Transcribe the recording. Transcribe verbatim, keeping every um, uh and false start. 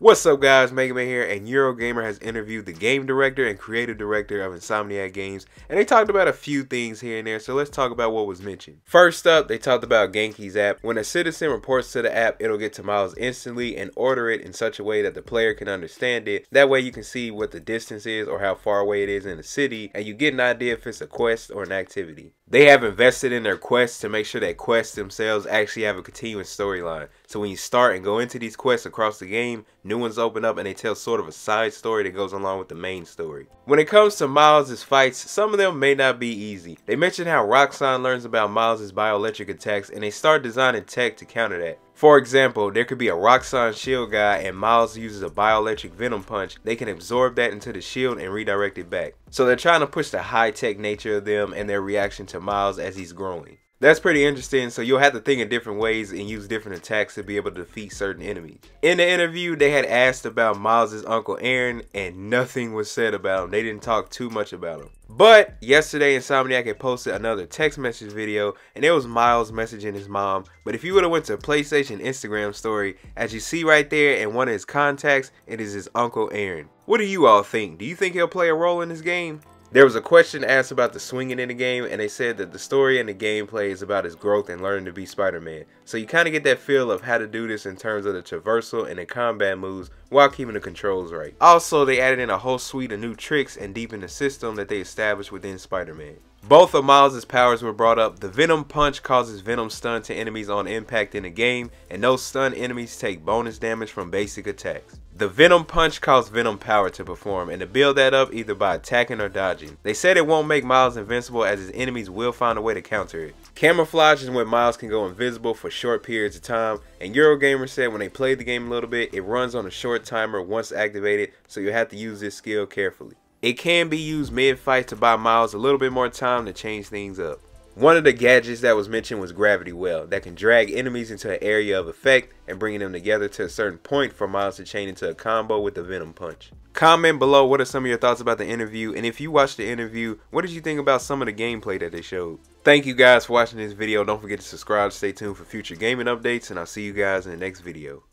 What's up guys, MegaMan here, and Eurogamer has interviewed the game director and creative director of Insomniac Games, and they talked about a few things here and there, so let's talk about what was mentioned. First up, they talked about Genki's app. When a citizen reports to the app, it'll get to Miles instantly and order it in such a way that the player can understand it. That way you can see what the distance is or how far away it is in the city, and you get an idea if it's a quest or an activity. They have invested in their quests to make sure that quests themselves actually have a continuous storyline. So when you start and go into these quests across the game, new ones open up and they tell sort of a side story that goes along with the main story. When it comes to Miles' fights, some of them may not be easy. They mentioned how Roxxon learns about Miles' bioelectric attacks and they start designing tech to counter that. For example, there could be a Roxxon shield guy and Miles uses a bioelectric Venom Punch. They can absorb that into the shield and redirect it back. So they're trying to push the high-tech nature of them and their reaction to Miles as he's growing. That's pretty interesting, so you'll have to think in different ways and use different attacks to be able to defeat certain enemies. In the interview, they had asked about Miles' uncle Aaron, and nothing was said about him. They didn't talk too much about him. But yesterday, Insomniac had posted another text message video, and it was Miles messaging his mom. But if you would have went to PlayStation Instagram story, as you see right there in one of his contacts, it is his uncle Aaron. What do you all think? Do you think he'll play a role in this game? There was a question asked about the swinging in the game, and they said that the story and the gameplay is about his growth and learning to be Spider-Man. So you kind of get that feel of how to do this in terms of the traversal and the combat moves while keeping the controls right. Also, they added in a whole suite of new tricks and deepened the system that they established within Spider-Man. Both of Miles' powers were brought up. The Venom Punch causes Venom stun to enemies on impact in the game, and those stun enemies take bonus damage from basic attacks. The Venom Punch costs Venom power to perform, and to build that up either by attacking or dodging. They said it won't make Miles invincible as his enemies will find a way to counter it. Camouflage is when Miles can go invisible for short periods of time, and Eurogamer said when they played the game a little bit, it runs on a short timer once activated, so you have to use this skill carefully. It can be used mid-fight to buy Miles a little bit more time to change things up. One of the gadgets that was mentioned was Gravity Well, that can drag enemies into an area of effect and bringing them together to a certain point for Miles to chain into a combo with the Venom Punch. Comment below what are some of your thoughts about the interview, and if you watched the interview, what did you think about some of the gameplay that they showed? Thank you guys for watching this video. Don't forget to subscribe, stay tuned for future gaming updates, and I'll see you guys in the next video.